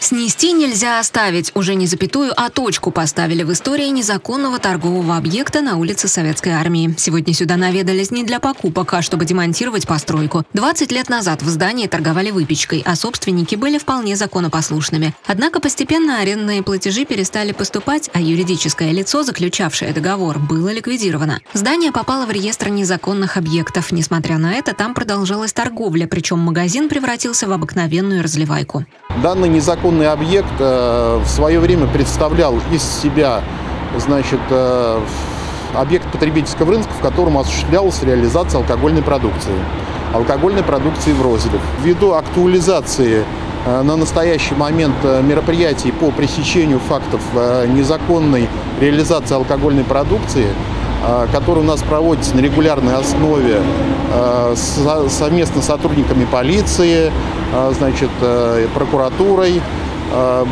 Снести нельзя оставить. Уже не запятую, а точку поставили в истории незаконного торгового объекта на улице Советской Армии. Сегодня сюда наведались не для покупок, а чтобы демонтировать постройку. 20 лет назад в здании торговали выпечкой, а собственники были вполне законопослушными. Однако постепенно арендные платежи перестали поступать, а юридическое лицо, заключавшее договор, было ликвидировано. Здание попало в реестр незаконных объектов. Несмотря на это, там продолжалась торговля, причем магазин превратился в обыкновенную разливайку. Данный незаконный объект в свое время представлял из себя, значит, объект потребительского рынка, в котором осуществлялась реализация алкогольной продукции в розливе. Ввиду актуализации на настоящий момент мероприятий по пресечению фактов незаконной реализации алкогольной продукции, который у нас проводится на регулярной основе совместно с сотрудниками полиции, значит, прокуратурой,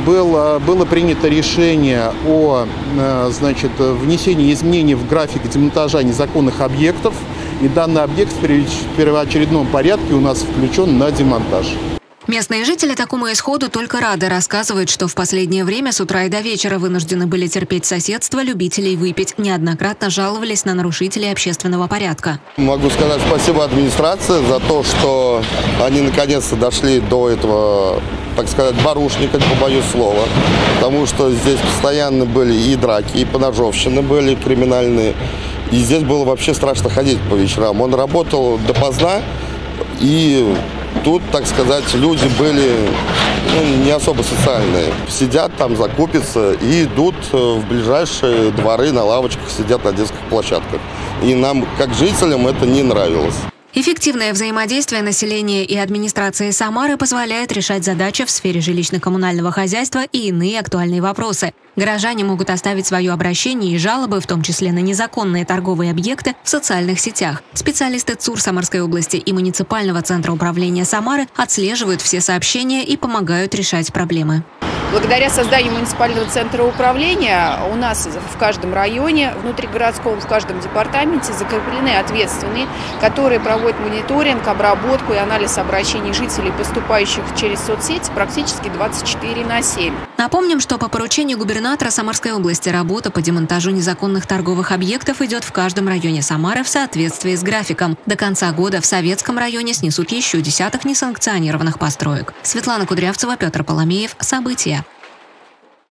было принято решение о, значит, внесении изменений в график демонтажа незаконных объектов, и данный объект в первоочередном порядке у нас включен на демонтаж. Местные жители такому исходу только рады. Рассказывают, что в последнее время с утра и до вечера вынуждены были терпеть соседство любителей выпить. Неоднократно жаловались на нарушителей общественного порядка. Могу сказать спасибо администрации за то, что они наконец-то дошли до этого, так сказать, барушника, не побоюсь слова. Потому что здесь постоянно были и драки, и поножовщины были криминальные. И здесь было вообще страшно ходить по вечерам. Он работал допоздна и... Тут, так сказать, люди были, ну, не особо социальные. Сидят там, закупятся и идут в ближайшие дворы, на лавочках сидят, на детских площадках. И нам, как жителям, это не нравилось. Эффективное взаимодействие населения и администрации Самары позволяет решать задачи в сфере жилищно-коммунального хозяйства и иные актуальные вопросы. Горожане могут оставить свое обращение и жалобы, в том числе на незаконные торговые объекты, в социальных сетях. Специалисты ЦУР Самарской области и муниципального центра управления Самары отслеживают все сообщения и помогают решать проблемы. Благодаря созданию муниципального центра управления у нас в каждом районе, внутригородском, в каждом департаменте закреплены ответственные, которые проводят мониторинг, обработку и анализ обращений жителей, поступающих через соцсети, практически 24/7. Напомним, что по поручению губернатора Самарской области работа по демонтажу незаконных торговых объектов идет в каждом районе Самары в соответствии с графиком. До конца года в Советском районе снесут еще десяток несанкционированных построек. Светлана Кудрявцева, Петр Поломеев. События.